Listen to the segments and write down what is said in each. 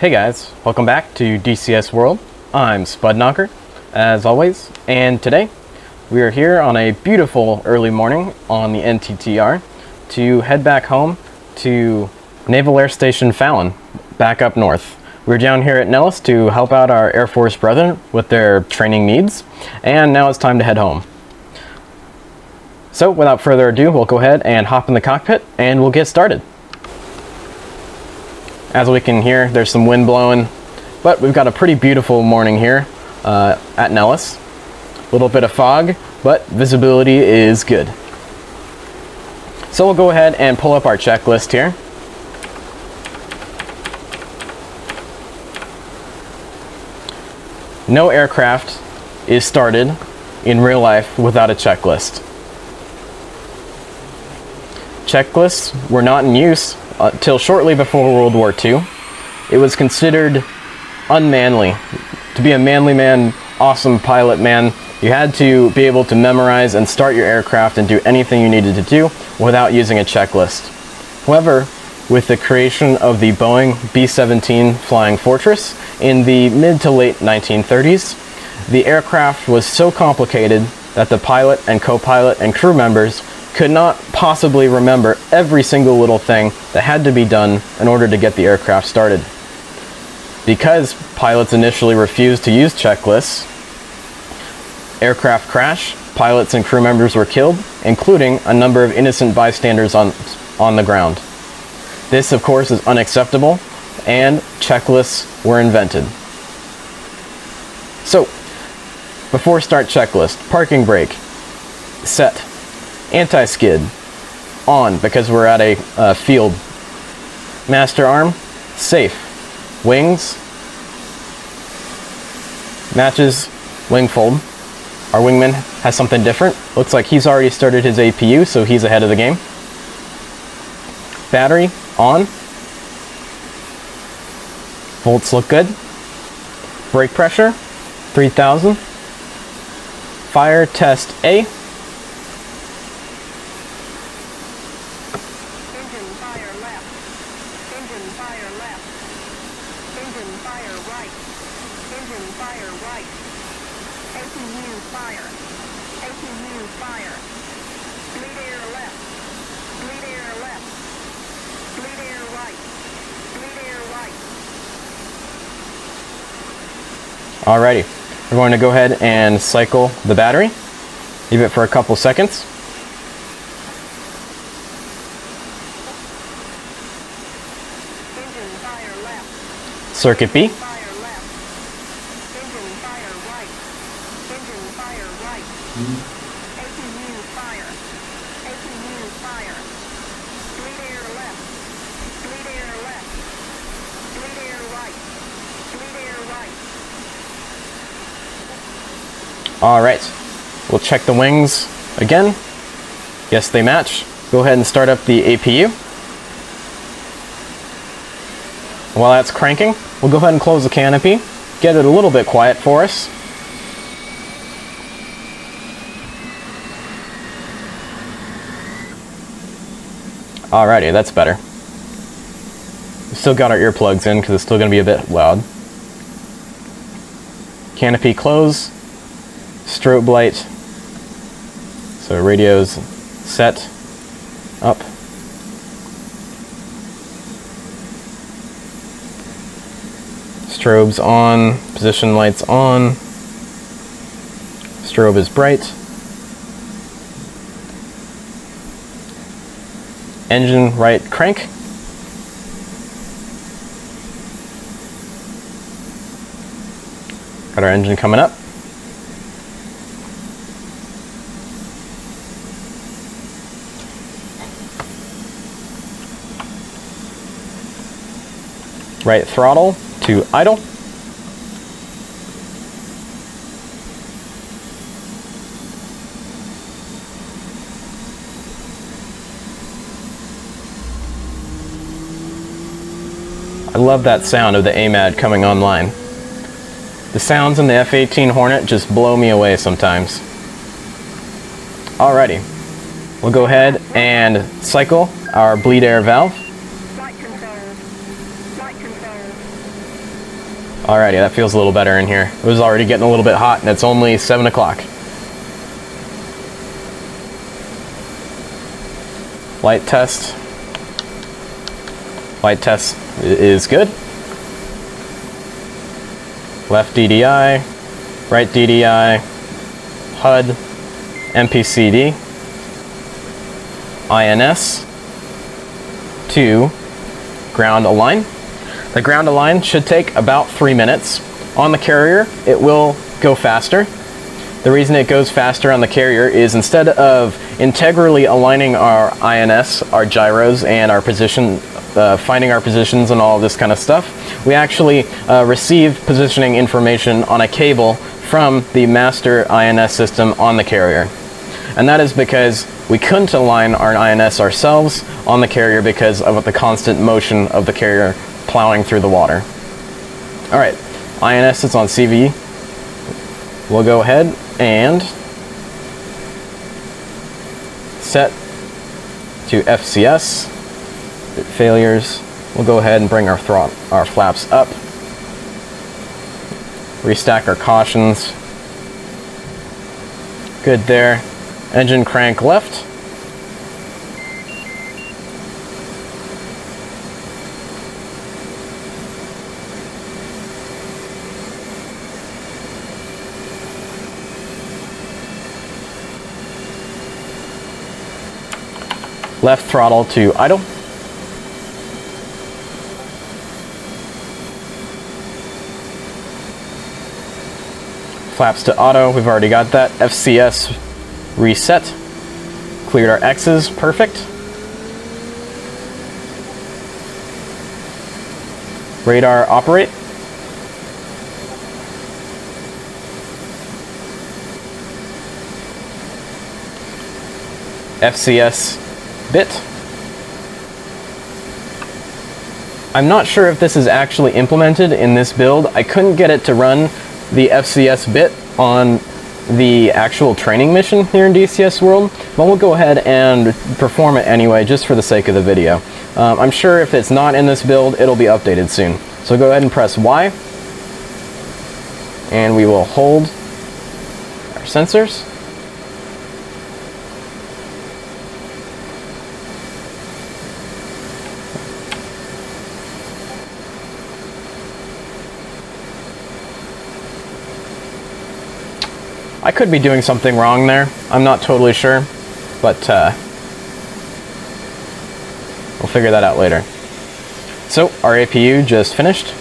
Hey guys, welcome back to DCS World. I'm Spud Knocker, as always, and today we are here on a beautiful early morning on the NTTR to head back home to Naval Air Station Fallon, back up north. We're down here at Nellis to help out our Air Force brethren with their training needs, and now it's time to head home. So without further ado, we'll go ahead and hop in the cockpit and we'll get started. As we can hear, there's some wind blowing, but we've got a pretty beautiful morning here at Nellis. A little bit of fog, but visibility is good. So we'll go ahead and pull up our checklist here. No aircraft is started in real life without a checklist. Checklists were not in use until shortly before World War II. It was considered unmanly. To be a manly man, awesome pilot man, you had to be able to memorize and start your aircraft and do anything you needed to do without using a checklist. However, with the creation of the Boeing B-17 Flying Fortress in the mid to late 1930s, the aircraft was so complicated that the pilot and co-pilot and crew members could not possibly remember every single little thing that had to be done in order to get the aircraft started. Because pilots initially refused to use checklists, aircraft crashed, pilots and crew members were killed, including a number of innocent bystanders on the ground. This, of course, is unacceptable, and checklists were invented. So, before start checklist, parking brake, set, anti-skid, on, because we're at a field. Master arm, safe. Wings, matches, wing fold. Our wingman has something different. Looks like he's already started his APU, so he's ahead of the game. Battery, on. Volts look good. Brake pressure, 3000. Fire test A. Alrighty, we're going to go ahead and cycle the battery, leave it for a couple seconds. Circuit B. All right, we'll check the wings again. Yes, they match. Go ahead and start up the APU. While that's cranking, we'll go ahead and close the canopy, get it a little bit quiet for us. Alrighty, that's better. We've still got our earplugs in because it's still going to be a bit loud. Canopy close. Strobe light, so radios set up. Strobes on, position lights on. Strobe is bright. Engine right crank. Got our engine coming up. Right throttle to idle. I love that sound of the AMAD coming online. The sounds in the F-18 Hornet just blow me away sometimes. Alrighty, we'll go ahead and cycle our bleed air valve. Alrighty, that feels a little better in here. It was already getting a little bit hot, and it's only 7 o'clock. Light test. Light test is good. Left DDI, right DDI, HUD, MPCD, INS, to ground align. The ground align should take about 3 minutes. On the carrier, it will go faster. The reason it goes faster on the carrier is instead of integrally aligning our INS, our gyros, and our position, finding our positions and all this kind of stuff, we actually receive positioning information on a cable from the master INS system on the carrier. And that is because we couldn't align our INS ourselves on the carrier because of the constant motion of the carrier plowing through the water. All right, INS is on CV. We'll go ahead and set to FCS. Failures. We'll go ahead and bring our flaps up. Restack our cautions. Good there. Engine crank left. Left throttle to idle. Flaps to auto, we've already got that. FCS reset. Cleared our X's, perfect. Radar operate. FCS bit. I'm not sure if this is actually implemented in this build. I couldn't get it to run the FCS bit on the actual training mission here in DCS World, but we'll go ahead and perform it anyway just for the sake of the video. I'm sure if it's not in this build, it'll be updated soon. So go ahead and press Y, and we will hold our sensors. I could be doing something wrong there. I'm not totally sure, but we'll figure that out later. So our APU just finished.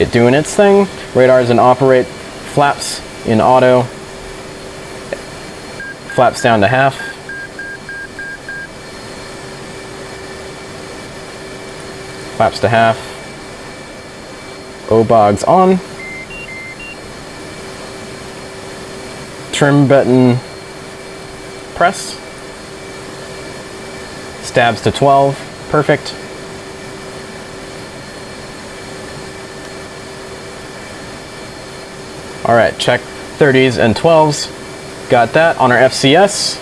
It doing its thing. Radars in operate. Flaps in auto. Flaps down to half. Flaps to half. O-bogs on. Trim button press, stabs to 12, perfect. All right, check 30s and 12s, got that on our FCS.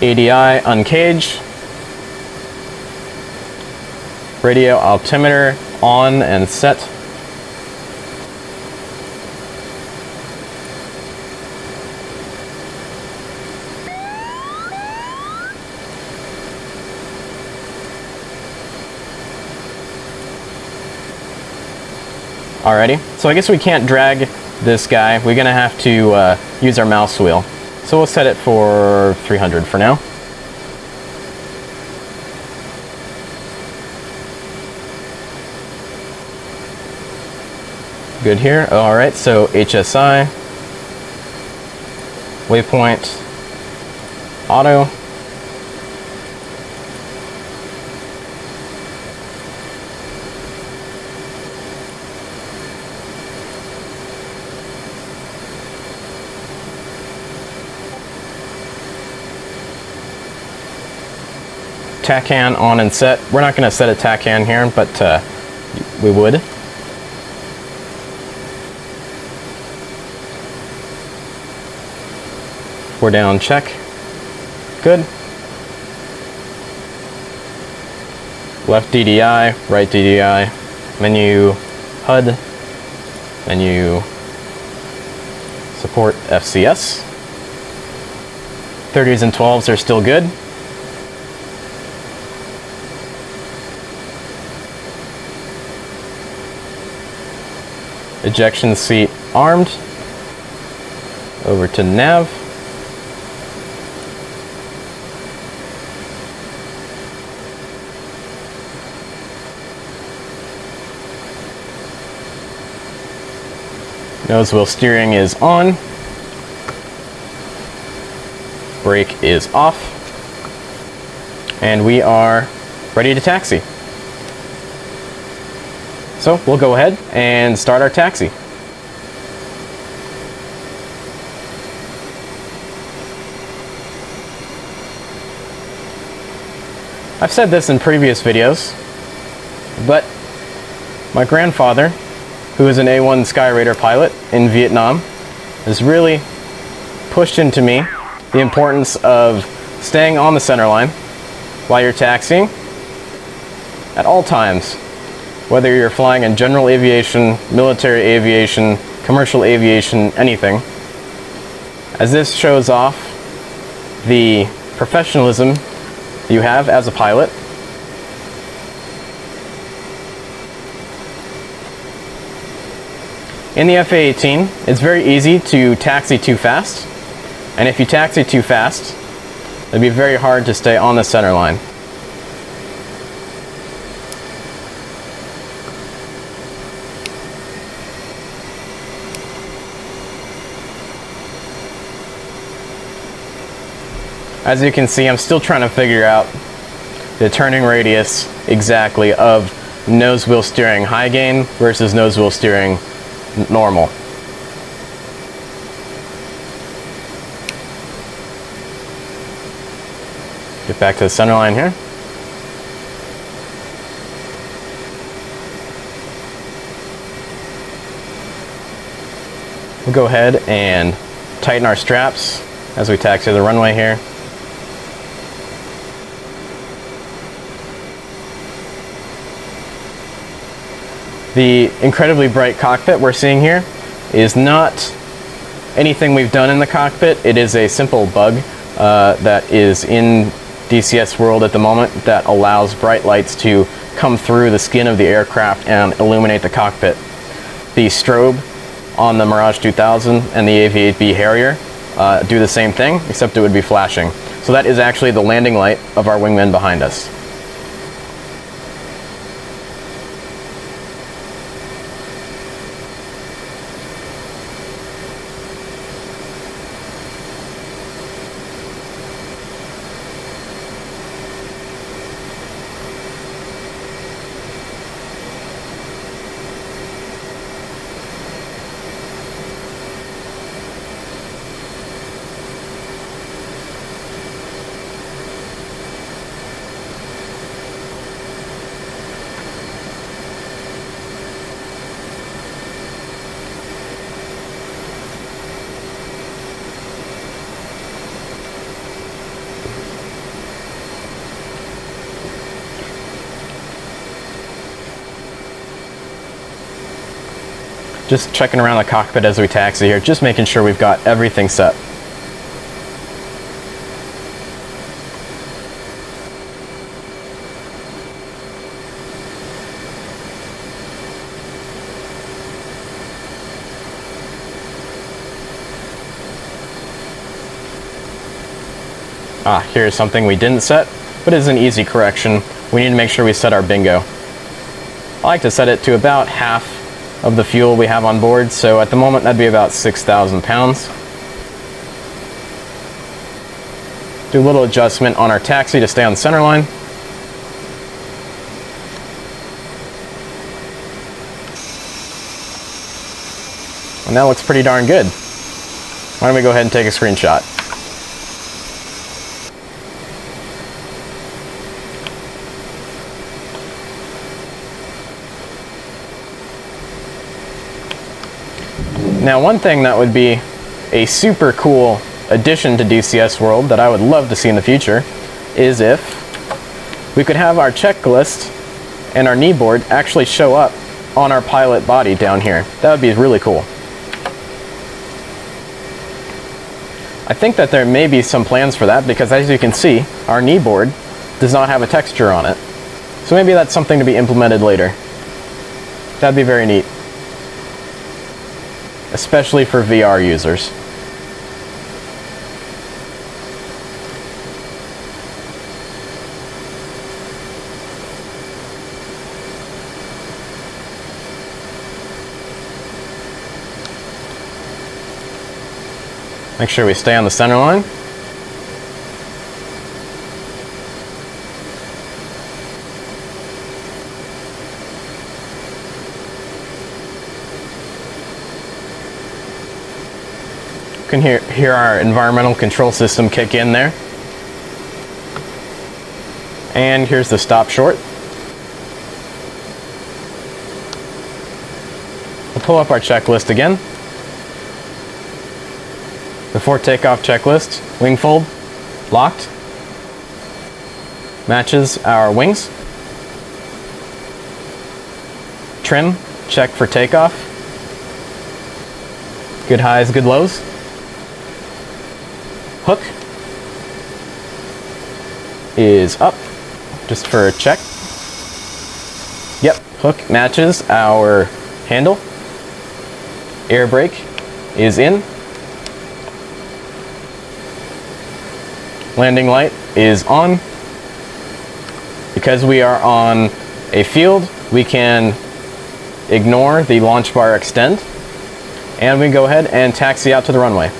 ADI uncage, radio altimeter on and set. Alrighty, so I guess we can't drag this guy. We're gonna have to use our mouse wheel. So we'll set it for 300 for now. Good here. All right, so HSI, waypoint, auto. TACAN on and set. We're not going to set a TACAN here, but we would. We're down, check. Good. left DDI, right DDI, menu HUD, menu support FCS. 30s and 12s are still good. Ejection seat armed. Over to nav. Nose wheel steering is on. Brake is off. And we are ready to taxi. So we'll go ahead and start our taxi. I've said this in previous videos, but my grandfather, who is an A1 Skyraider pilot in Vietnam, has really pushed into me the importance of staying on the center line while you're taxiing at all times. Whether you're flying in general aviation, military aviation, commercial aviation, anything. As this shows off the professionalism you have as a pilot. In the F/A-18, it's very easy to taxi too fast. And if you taxi too fast, it'd be very hard to stay on the center line. As you can see, I'm still trying to figure out the turning radius exactly of nose wheel steering high gain versus nose wheel steering normal. Get back to the center line here. We'll go ahead and tighten our straps as we taxi the runway here. The incredibly bright cockpit we're seeing here is not anything we've done in the cockpit. It is a simple bug that is in DCS World at the moment that allows bright lights to come through the skin of the aircraft and illuminate the cockpit. The strobe on the Mirage 2000 and the AV-8B Harrier do the same thing, except it would be flashing. So that is actually the landing light of our wingman behind us. Just checking around the cockpit as we taxi here, just making sure we've got everything set. Here's something we didn't set, but it's an easy correction. We need to make sure we set our bingo. I like to set it to about half of the fuel we have on board, so at the moment that'd be about 6,000 pounds. Do a little adjustment on our taxi to stay on the center line. And that looks pretty darn good. Why don't we go ahead and take a screenshot? Now, one thing that would be a super cool addition to DCS World that I would love to see in the future is if we could have our checklist and our knee board actually show up on our pilot body down here. That would be really cool. I think that there may be some plans for that, because as you can see, our knee board does not have a texture on it. So maybe that's something to be implemented later. That'd be very neat, especially for VR users. Make sure we stay on the center line. You can hear our environmental control system kick in there. And here's the stop short. We'll pull up our checklist again. Before takeoff checklist, wing fold, locked, matches our wings, trim, check for takeoff, good highs, good lows, hook is up, just for a check, yep, hook matches our handle, air brake is in, landing light is on. Because we are on a field, we can ignore the launch bar extend, and we go ahead and taxi out to the runway.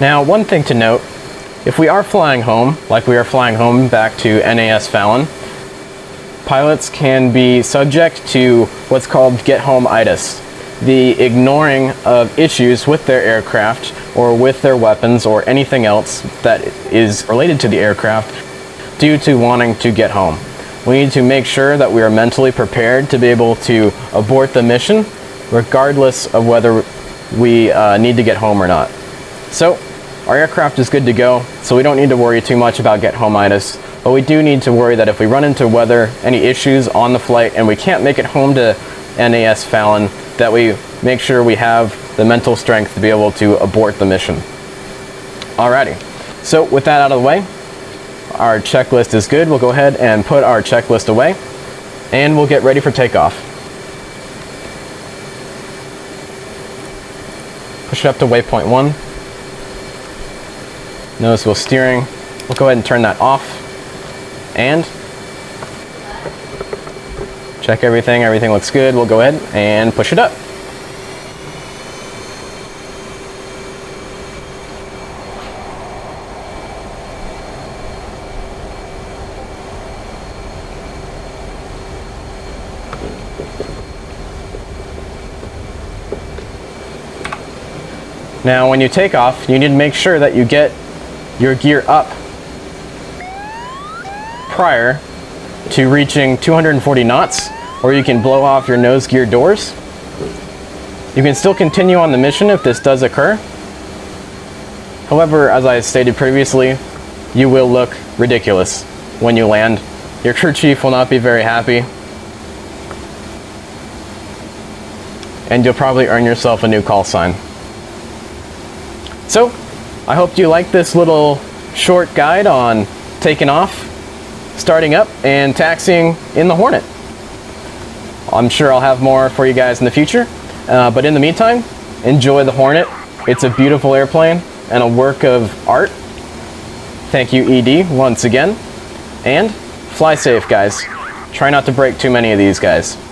Now, one thing to note, if we are flying home, like we are flying home back to NAS Fallon, pilots can be subject to what's called get-home itis, the ignoring of issues with their aircraft or with their weapons or anything else that is related to the aircraft due to wanting to get home. We need to make sure that we are mentally prepared to be able to abort the mission, regardless of whether we need to get home or not. So, our aircraft is good to go, so we don't need to worry too much about get-home-itis, but we do need to worry that if we run into weather, any issues on the flight, and we can't make it home to NAS Fallon, that we make sure we have the mental strength to be able to abort the mission. Alrighty, so with that out of the way, our checklist is good. We'll go ahead and put our checklist away, and we'll get ready for takeoff. Push it up to waypoint 1. Notice we're steering. We'll go ahead and turn that off and check everything. Everything looks good. We'll go ahead and push it up. Now, when you take off, you need to make sure that you get your gear up prior to reaching 240 knots, or you can blow off your nose gear doors. You can still continue on the mission if this does occur. However, as I stated previously, you will look ridiculous when you land. Your crew chief will not be very happy, and you'll probably earn yourself a new call sign. So, I hope you like this little short guide on taking off, starting up, and taxiing in the Hornet. I'm sure I'll have more for you guys in the future, but in the meantime, enjoy the Hornet. It's a beautiful airplane and a work of art. Thank you, ED, once again. And fly safe, guys. Try not to break too many of these guys.